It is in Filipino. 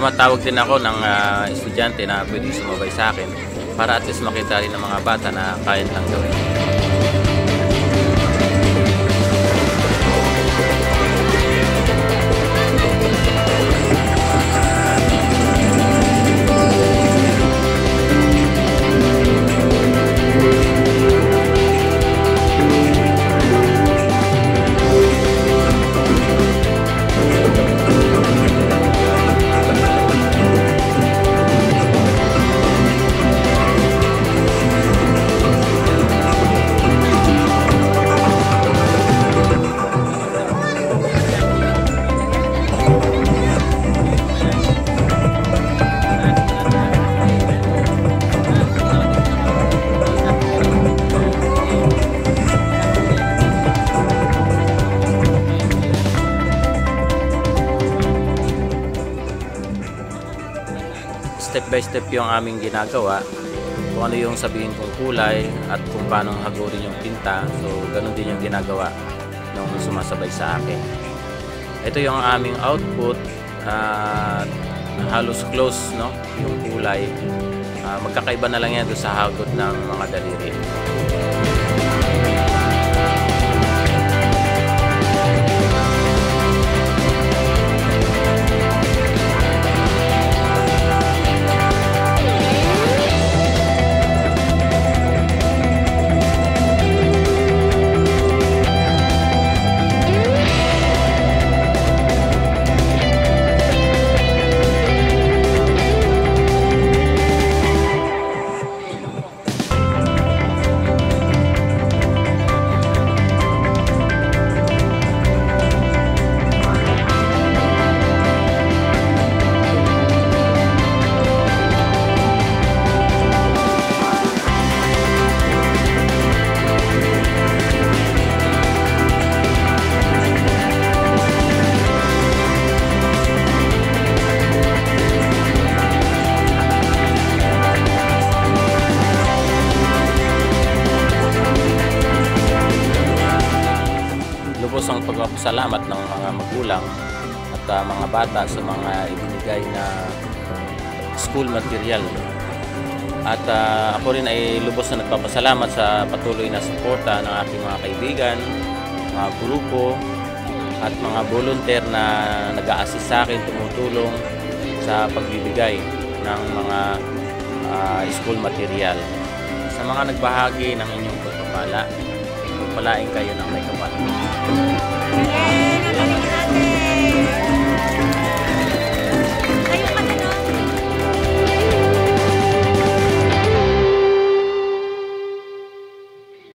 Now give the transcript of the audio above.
tumatawag din ako ng estudyante na pwede sumabay sa akin para at least makita rin ng mga bata na kaya lang gawin. Step by step yung aming ginagawa, kung ano yung sabihin kong kulay at kung paano hagurin yung pinta, so ganun din yung ginagawa nung sumasabay sa akin. Ito yung aming output, halos close no, yung kulay, magkakaiba na lang yan doon sa hagot ng mga daliri. Ang pagpapasalamat ng mga magulang at mga bata sa mga ibinigay na school material. At ako rin ay lubos na nagpapasalamat sa patuloy na suporta ng aking mga kaibigan, mga grupo at mga volunteer na nag-a-assist sa akin, tumutulong sa pagbibigay ng mga school material. Sa mga nagbahagi ng inyong pagpapala, palaing kayo ng may kapal.